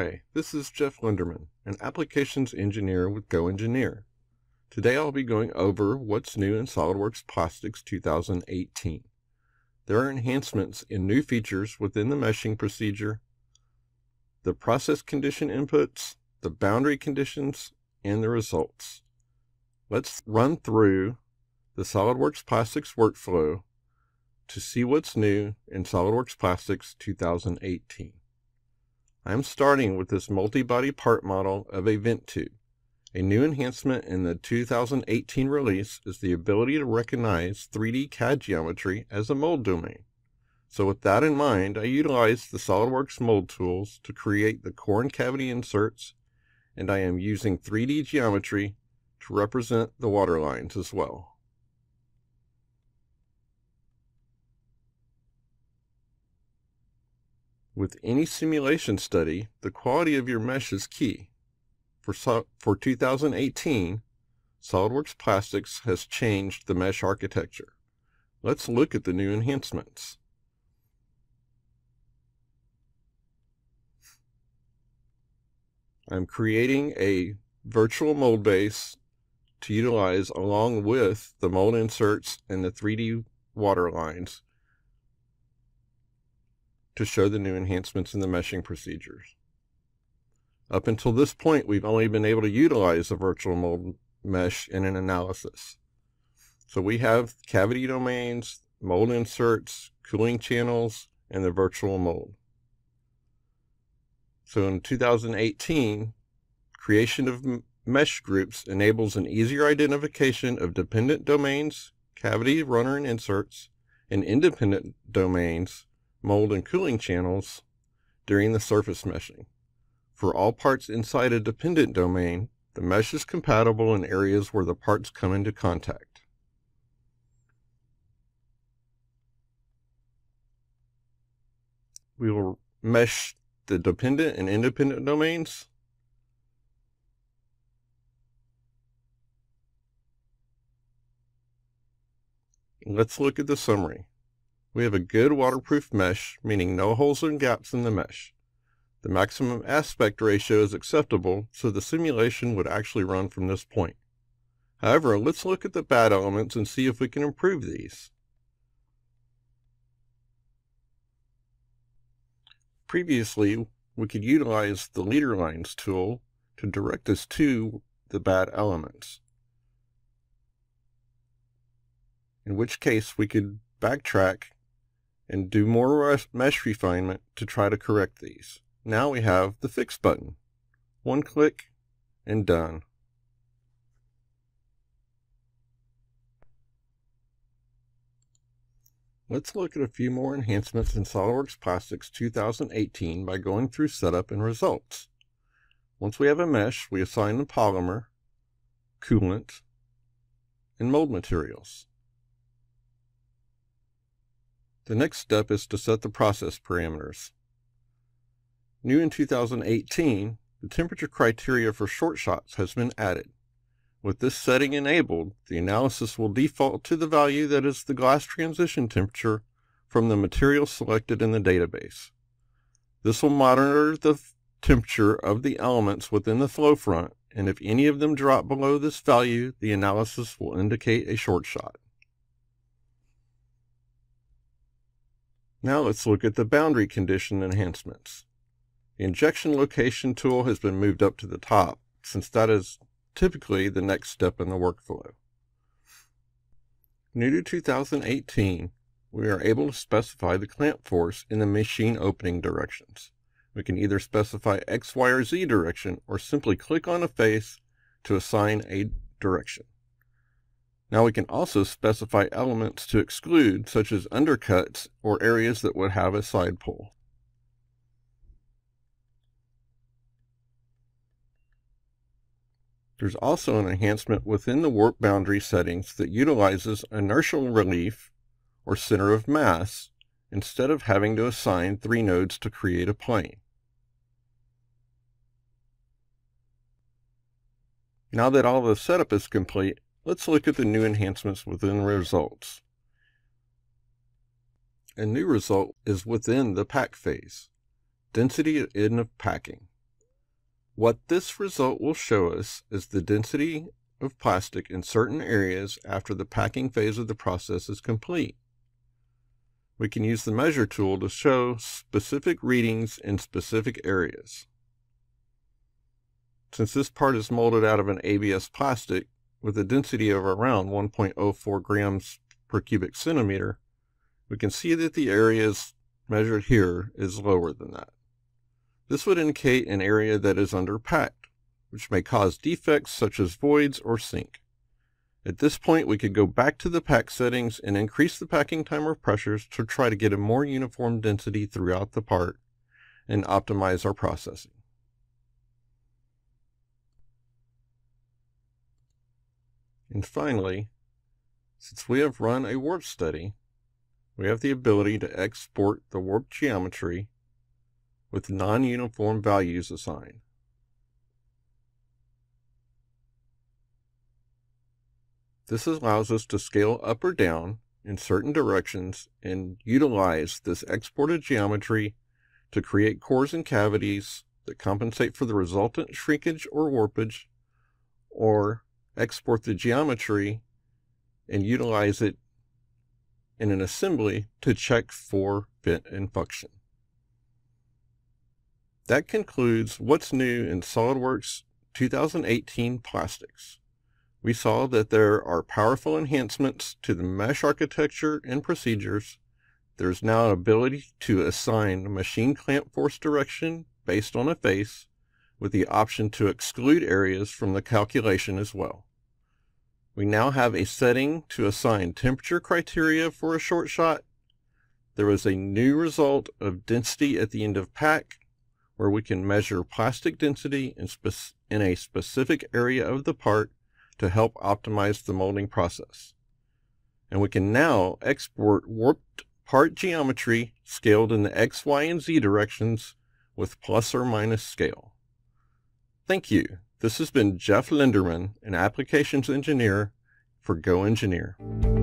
Hi, this is Jeff Linderman, an applications engineer with GoEngineer. Today I'll be going over what's new in SOLIDWORKS Plastics 2018. There are enhancements in new features within the meshing procedure, the process condition inputs, the boundary conditions, and the results. Let's run through the SOLIDWORKS Plastics workflow to see what's new in SOLIDWORKS Plastics 2018. I'm starting with this multi-body part model of a vent tube. A new enhancement in the 2018 release is the ability to recognize 3D CAD geometry as a mold domain. So with that in mind, I utilized the SOLIDWORKS mold tools to create the core and cavity inserts, and I am using 3D geometry to represent the water lines as well. With any simulation study, the quality of your mesh is key. For 2018, SOLIDWORKS Plastics has changed the mesh architecture. Let's look at the new enhancements. I'm creating a virtual mold base to utilize along with the mold inserts and the 3D water lines to show the new enhancements in the meshing procedures. Up until this point, we've only been able to utilize a virtual mold mesh in an analysis. So we have cavity domains, mold inserts, cooling channels, and the virtual mold. So in 2018, creation of mesh groups enables an easier identification of dependent domains, cavity, runner, and inserts, and independent domains, mold and cooling channels during the surface meshing. For all parts inside a dependent domain, the mesh is compatible in areas where the parts come into contact. We will mesh the dependent and independent domains. Let's look at the summary. We have a good waterproof mesh, meaning no holes and gaps in the mesh. The maximum aspect ratio is acceptable, so the simulation would actually run from this point. However, let's look at the bad elements and see if we can improve these. Previously, we could utilize the leader lines tool to direct us to the bad elements, in which case we could backtrack and do more mesh refinement to try to correct these. Now we have the fix button. One click and done. Let's look at a few more enhancements in SOLIDWORKS Plastics 2018 by going through setup and results. Once we have a mesh, we assign the polymer, coolant, and mold materials. The next step is to set the process parameters. New in 2018, the temperature criteria for short shots has been added. With this setting enabled, the analysis will default to the value that is the glass transition temperature from the material selected in the database. This will monitor the temperature of the elements within the flow front, and if any of them drop below this value, the analysis will indicate a short shot. Now let's look at the boundary condition enhancements. The injection location tool has been moved up to the top, since that is typically the next step in the workflow. New to 2018, we are able to specify the clamp force in the machine opening directions. We can either specify X, Y, or Z direction, or simply click on a face to assign a direction. Now we can also specify elements to exclude, such as undercuts or areas that would have a side pull. There's also an enhancement within the warp boundary settings that utilizes inertial relief or center of mass instead of having to assign 3 nodes to create a plane. Now that all the setup is complete, let's look at the new enhancements within results. A new result is within the pack phase, density at end of packing. What this result will show us is the density of plastic in certain areas after the packing phase of the process is complete. We can use the measure tool to show specific readings in specific areas. Since this part is molded out of an ABS plastic with a density of around 1.04 grams per cubic centimeter, we can see that the areas measured here is lower than that. This would indicate an area that is underpacked, which may cause defects such as voids or sink. At this point, we could go back to the pack settings and increase the packing time or pressures to try to get a more uniform density throughout the part and optimize our processing. And finally, since we have run a warp study, we have the ability to export the warp geometry with non-uniform values assigned. This allows us to scale up or down in certain directions and utilize this exported geometry to create cores and cavities that compensate for the resultant shrinkage or warpage, or export the geometry and utilize it in an assembly to check for fit and function. That concludes what's new in SOLIDWORKS 2018 Plastics. We saw that there are powerful enhancements to the mesh architecture and procedures. There's now an ability to assign machine clamp force direction based on a face, with the option to exclude areas from the calculation as well. We now have a setting to assign temperature criteria for a short shot. There was a new result of density at the end of pack, where we can measure plastic density in a specific area of the part to help optimize the molding process. And we can now export warped part geometry scaled in the X, Y, and Z directions with plus or minus scale. Thank you. This has been Jeff Linderman, an applications engineer for GoEngineer.